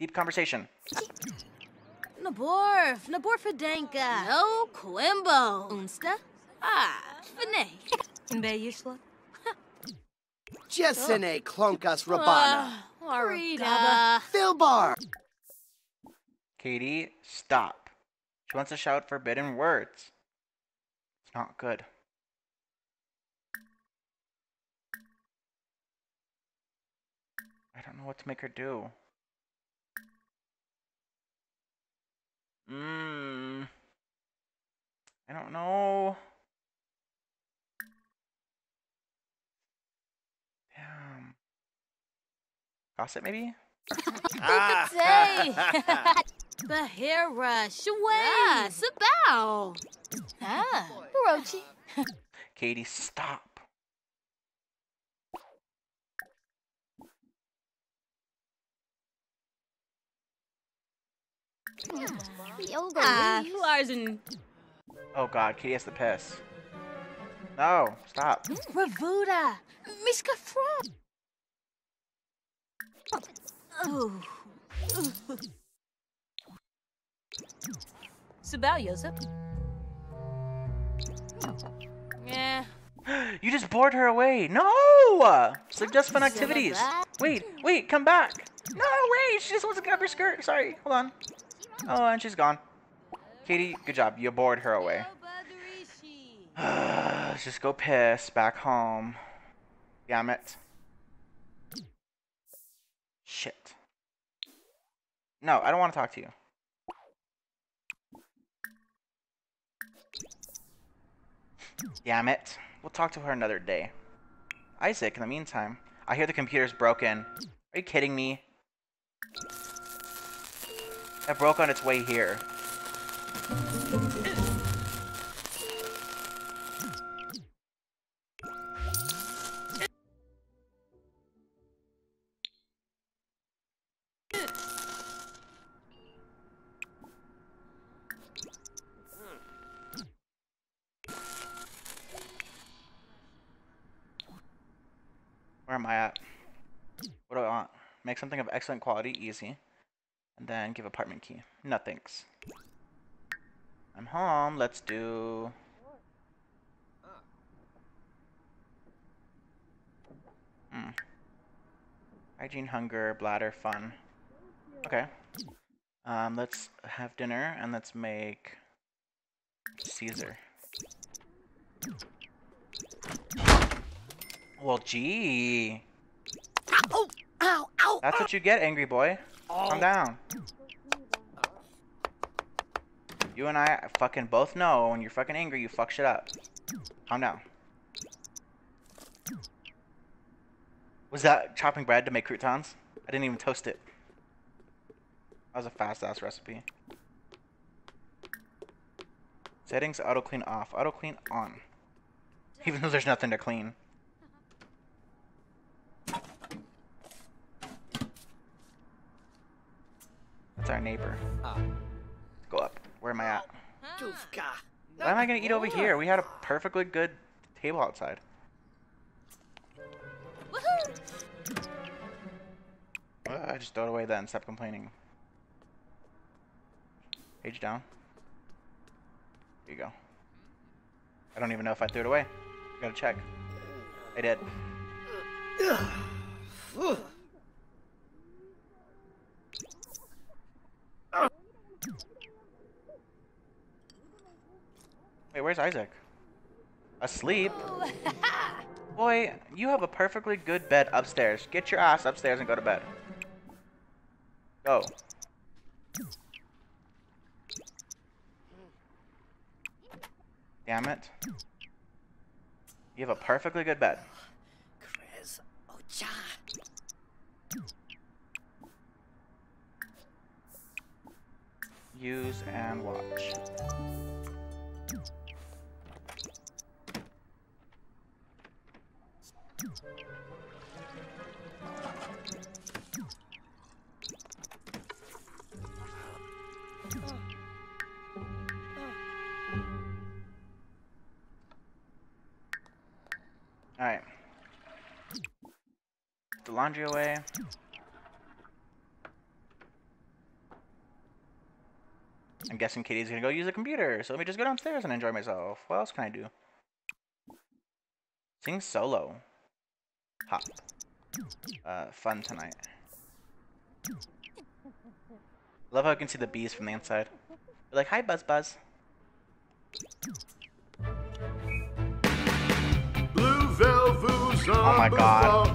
Deep conversation. Naborf, Naborfadenka. No, Quimbo. Unsta? Ah, Fene. Mbeyishla? Jessene Klonkas Rabana. Rita. Philbar. Katie, stop. She wants to shout forbidden words. It's not good. I don't know what to make her do. I don't know. Damn. Gossip, maybe? Ah! Bahira, Shway, Sabao. Ah, Rochi. Katie, stop. Oh god, Katie has to piss. No, stop. Ravuda! Miska Frog! Oh. Sabao, Yosef. Yeah. You just bored her away. No! Suggest fun activities. Wait, come back. No, wait, she just wants to grab her skirt. Sorry, hold on. Oh, and she's gone. Katie, good job. You bored her away. Let's just go piss back home. Damn it. Shit. No, I don't want to talk to you. Damn it. We'll talk to her another day. Isaac, in the meantime, I hear the computer's broken. Are you kidding me? It broke on its way here. Where am I at? What do I want? Make something of excellent quality, easy. And then give apartment key. No thanks. I'm home. Let's do... Hygiene, hunger, bladder, fun. Okay. Let's have dinner and let's make... Caesar. Well, gee. Ow, ow, ow, that's what you get, angry boy. Calm down. You and I fucking both know when you're fucking angry, you fuck shit up. Calm down. Was that chopping bread to make croutons? I didn't even toast it. That was a fast-ass recipe. Settings, auto clean off, auto clean on. Even though there's nothing to clean. That's our neighbor. Go up. Where am I at? Why am I gonna eat over here? We had a perfectly good table outside. I just throw it away then. Stop complaining. Page down. There you go. I don't even know if I threw it away. Gotta check. I did. Wait, where's Isaac? Asleep? Boy, you have a perfectly good bed upstairs. Get your ass upstairs and go to bed. Go. Damn it. You have a perfectly good bed. Chris Ocha. Use and watch. Alright. The laundry away. I'm guessing Katie's gonna go use the computer, so let me just go downstairs and enjoy myself. What else can I do? Sing solo. Hop. Fun tonight. Love how you can see the bees from the inside. They're like, hi, Buzz Buzz. Oh my god.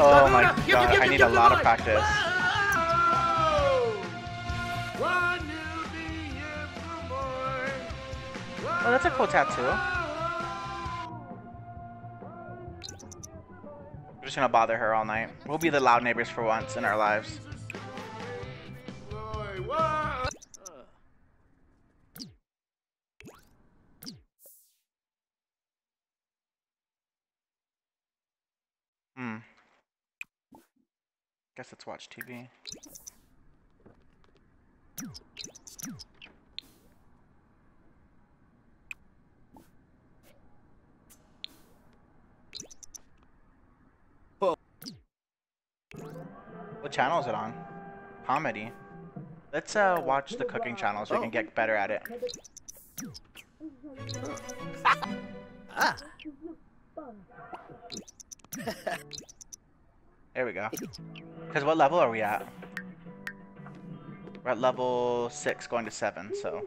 Oh my god, I need a lot of practice. Oh, that's a cool tattoo. We're just gonna bother her all night. We'll be the loud neighbors for once in our lives. Guess let's watch TV. Whoa. What channel is it on? Comedy. Let's watch the cooking channel so we can get better at it. There we go. Because what level are we at? We're at level 6 going to 7, so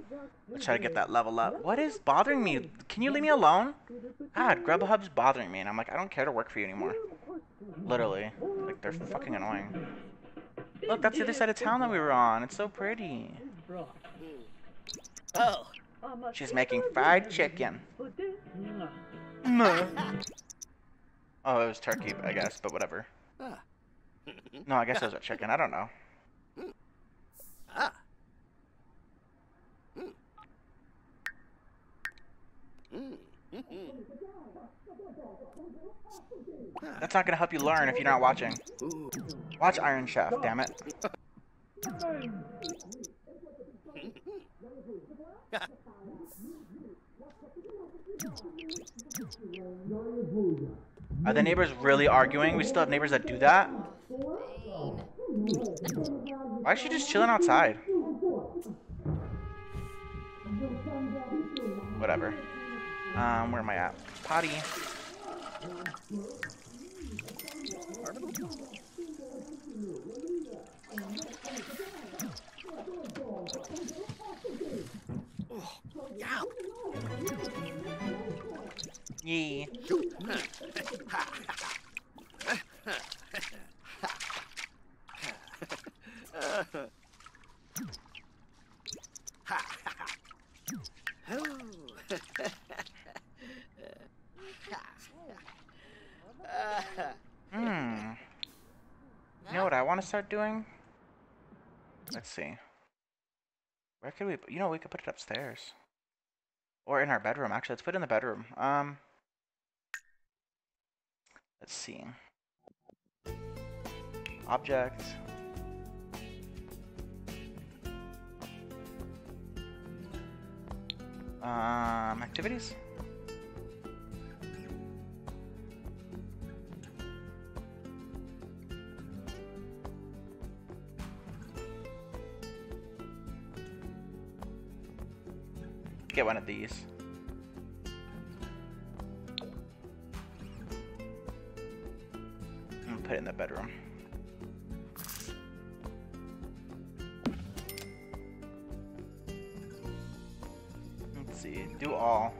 let's try to get that level up. What is bothering me? Can you leave me alone? God, Grubhub's bothering me, and I'm like, I don't care to work for you anymore. Literally. Like, they're fucking annoying. Look, that's the other side of town that we were on. It's so pretty. Oh. She's making fried chicken. No. Oh, it was turkey, I guess, but whatever. No, I guess it was a chicken. I don't know. That's not gonna help you learn if you're not watching. Watch Iron Chef, damn it. Are the neighbors really arguing? We still have neighbors that do that? Why is she just chilling outside? Whatever. Where am I at? Potty. Oh, yeah. Yeah. You know what I want to start doing? Let's see. Where could we? You know, we could put it upstairs, or in our bedroom. Actually, let's put it in the bedroom. Let's see. Object. Activities. Get one of these. I'm gonna put it in the bedroom. Let's see. Do all.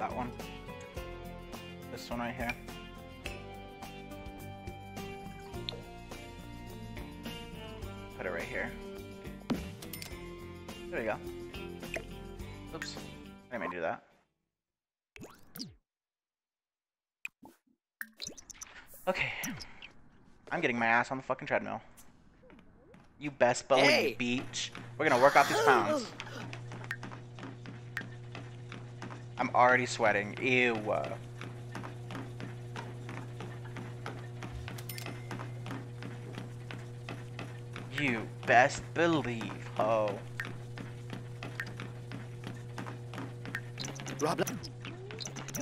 That one. this one right here. Put it right here. There we go. Oops. I may do that. Okay. I'm getting my ass on the fucking treadmill. You best believe, hey. Beach. We're gonna work off these pounds. I'm already sweating. Ew. You best believe, ho.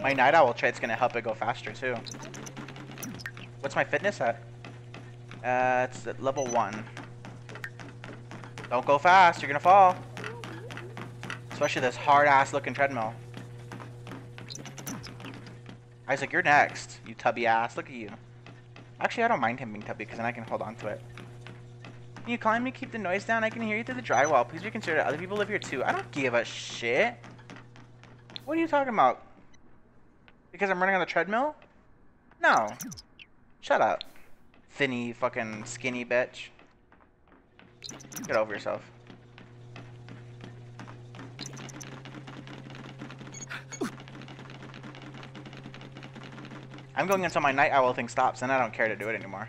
My night owl trait's gonna help it go faster too. What's my fitness at? It's at level 1. Don't go fast, you're gonna fall. Especially this hard ass looking treadmill. Isaac, you're next, you tubby ass. Look at you. Actually, I don't mind him being tubby because then I can hold on to it. Can you climb me to keep the noise down? I can hear you through the drywall. Please reconsider that other people live here too. I don't give a shit. What are you talking about? Because I'm running on the treadmill? No. Shut up. Thinny fucking skinny bitch. Get over yourself. I'm going until my night owl thing stops, and I don't care to do it anymore.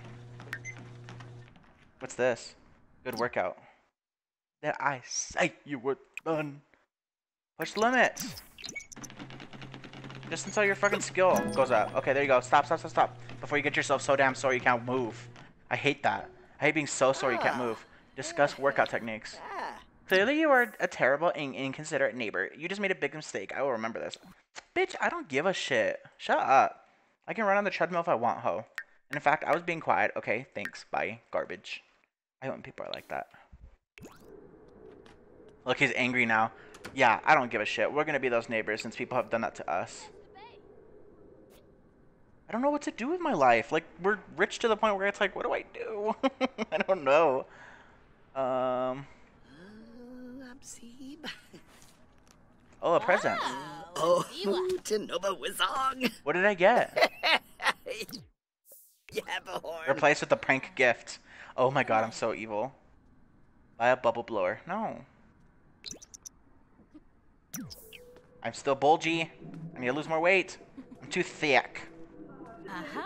What's this? Good workout. That I say you were done. Push the limits. Just until your fucking skill goes up. Okay, there you go. Stop, stop, stop, stop. Before you get yourself so damn sore you can't move. I hate that. I hate being so sore you can't move. Discuss workout techniques. Clearly you are a terrible and inconsiderate neighbor. You just made a big mistake. I will remember this. Bitch, I don't give a shit. Shut up. I can run on the treadmill if I want, ho. And in fact, I was being quiet. Okay, thanks. Bye. Garbage. I hate when people are like that. Look, he's angry now. Yeah, I don't give a shit. We're gonna be those neighbors since people have done that to us. I don't know what to do with my life. Like, we're rich to the point where it's like, what do I do? I don't know. Oh, a present. Oh, what did I get? Replace with a prank gift. Oh my god, I'm so evil. Buy a bubble blower. No. I'm still bulgy. I need to lose more weight. I'm too thick.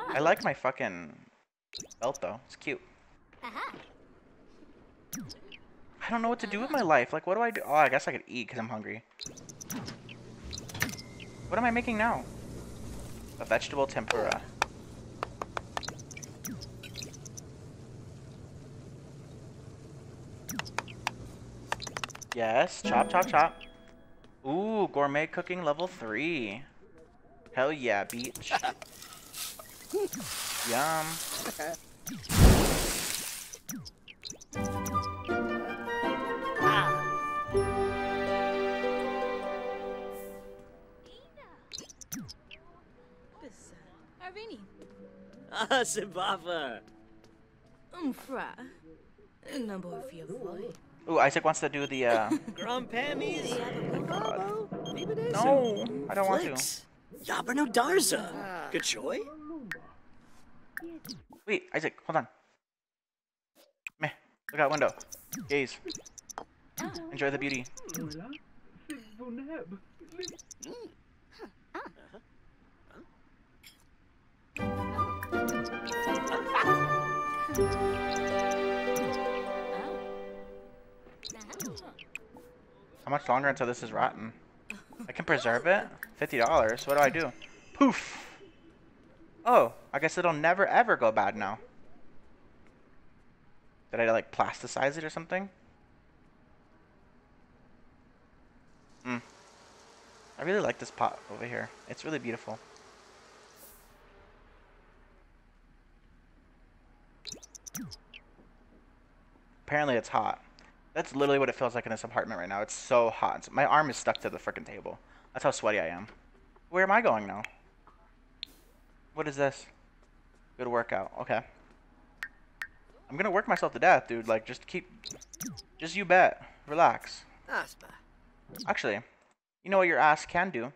I like my fucking belt though. It's cute. I don't know what to do with my life. Like, what do I do? Oh, I guess I could eat because I'm hungry. What am I making now? A vegetable tempura. Yes, chop, chop, chop. Ooh, gourmet cooking level 3. Hell yeah, beach. Yum. Ooh, Isaac wants to do the oh, no, I don't want to. Good choice. Wait, Isaac, hold on. Meh, look out window. Gaze. Enjoy the beauty. How much longer until this is rotten? I can preserve it? $50. What do I do? Poof! Oh, I guess it'll never ever go bad now. Did I like plasticize it or something? Hmm. I really like this pot over here. It's really beautiful. Apparently it's hot. That's literally what it feels like in this apartment right now. It's so hot. My arm is stuck to the frickin' table. That's how sweaty I am. Where am I going now? What is this? Good workout. Okay. I'm gonna work myself to death, dude. Like, just keep... Just you bet. Relax. Actually, you know what your ass can do?